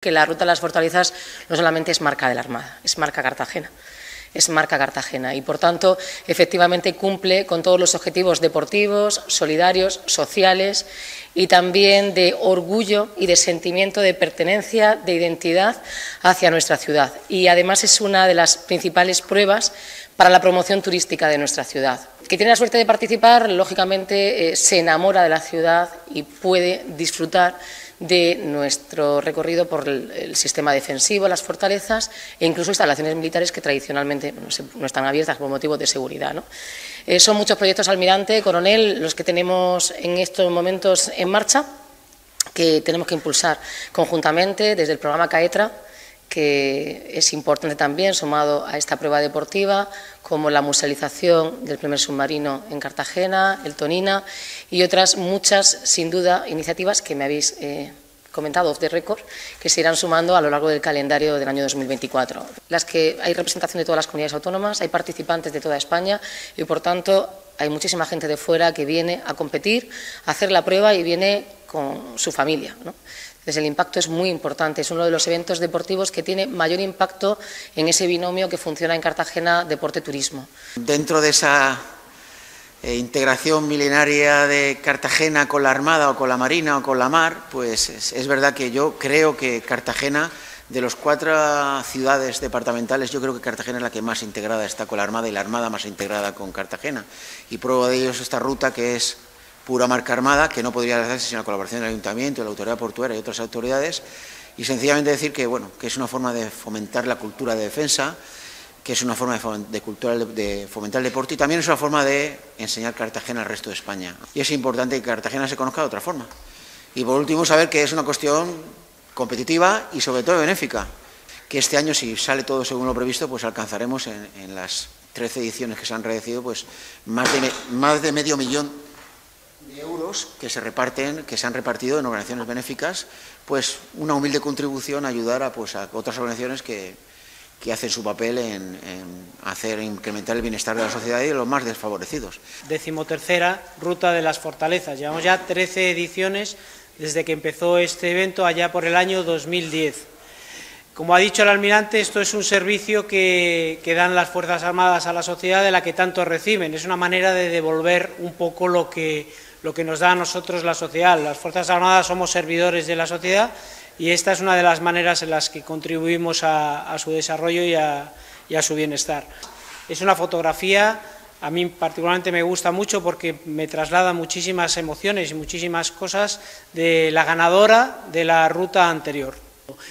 Que la Ruta de las Fortalezas no solamente es marca de la Armada, es marca Cartagena. Es marca Cartagena y, por tanto, efectivamente cumple con todos los objetivos deportivos, solidarios, sociales y también de orgullo y de sentimiento de pertenencia, de identidad hacia nuestra ciudad. Y, además, es una de las principales pruebas para la promoción turística de nuestra ciudad. Que tiene la suerte de participar, lógicamente, se enamora de la ciudad y puede disfrutar de nuestro recorrido por el sistema defensivo, las fortalezas e incluso instalaciones militares que tradicionalmente no están abiertas por motivos de seguridad, ¿no? Son muchos proyectos, almirante, coronel, los que tenemos en estos momentos en marcha, que tenemos que impulsar conjuntamente desde el programa CAETRA, que es importante también, sumado a esta prueba deportiva, como la musealización del primer submarino en Cartagena, el Tonina y otras muchas, sin duda, iniciativas que me habéis comentado off the record, que se irán sumando a lo largo del calendario del año 2024. Las que hay representación de todas las comunidades autónomas, hay participantes de toda España y, por tanto, hay muchísima gente de fuera que viene a competir, a hacer la prueba y viene con su familia, ¿no? Entonces, el impacto es muy importante, es uno de los eventos deportivos que tiene mayor impacto en ese binomio que funciona en Cartagena, deporte-turismo. Dentro de esa integración milenaria de Cartagena con la Armada o con la Marina o con la mar, pues es verdad que yo creo que Cartagena, de las cuatro ciudades departamentales, yo creo que Cartagena es la que más integrada está con la Armada y la Armada más integrada con Cartagena. Y prueba de ello es esta ruta que es pura marca Armada, que no podría hacerse sin la colaboración del Ayuntamiento, de la Autoridad Portuaria y otras autoridades, y sencillamente decir que, bueno, que es una forma de fomentar la cultura de defensa, que es una forma de fomentar el deporte y también es una forma de enseñar Cartagena al resto de España. Y es importante que Cartagena se conozca de otra forma. Y por último, saber que es una cuestión competitiva y sobre todo benéfica, que este año, si sale todo según lo previsto, pues alcanzaremos en las 13 ediciones que se han realizado, pues más de medio millón de euros que se han repartido en organizaciones benéficas, pues una humilde contribución a ayudar a otras organizaciones que hacen su papel en hacer incrementar el bienestar de la sociedad y de los más desfavorecidos. 13ª Ruta de las Fortalezas. Llevamos ya 13 ediciones desde que empezó este evento allá por el año 2010. Como ha dicho el almirante, esto es un servicio que dan las Fuerzas Armadas a la sociedad de la que tanto reciben. Es una manera de devolver un poco lo que nos da a nosotros la sociedad. Las Fuerzas Armadas somos servidores de la sociedad y esta es una de las maneras en las que contribuimos a su desarrollo y a su bienestar. Es una fotografía, a mí particularmente me gusta mucho porque me traslada muchísimas emociones y muchísimas cosas de la ganadora de la ruta anterior.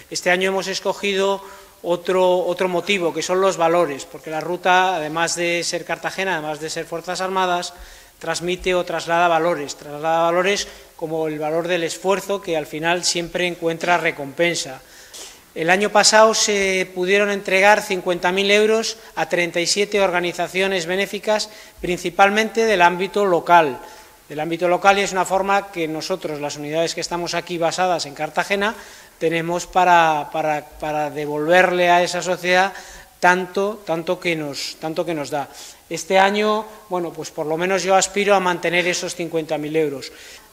Este año hemos escogido otro motivo, que son los valores, porque la ruta, además de ser Cartagena, además de ser Fuerzas Armadas, transmite o traslada valores como el valor del esfuerzo que al final siempre encuentra recompensa. El año pasado se pudieron entregar 50.000 euros a 37 organizaciones benéficas, principalmente del ámbito local. Del ámbito local y es una forma que nosotros, las unidades que estamos aquí basadas en Cartagena, tenemos para devolverle a esa sociedad tanto que nos da. Este año, bueno, pues por lo menos yo aspiro a mantener esos 50.000 euros.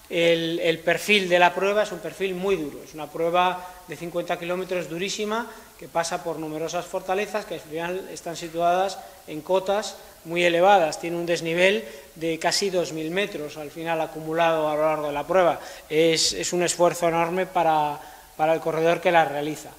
El perfil de la prueba es un perfil muy duro, es una prueba de 50 kilómetros durísima que pasa por numerosas fortalezas que al final están situadas en cotas muy elevadas, tiene un desnivel de casi 2.000 metros al final acumulado a lo largo de la prueba. Es un esfuerzo enorme para el corredor que la realiza.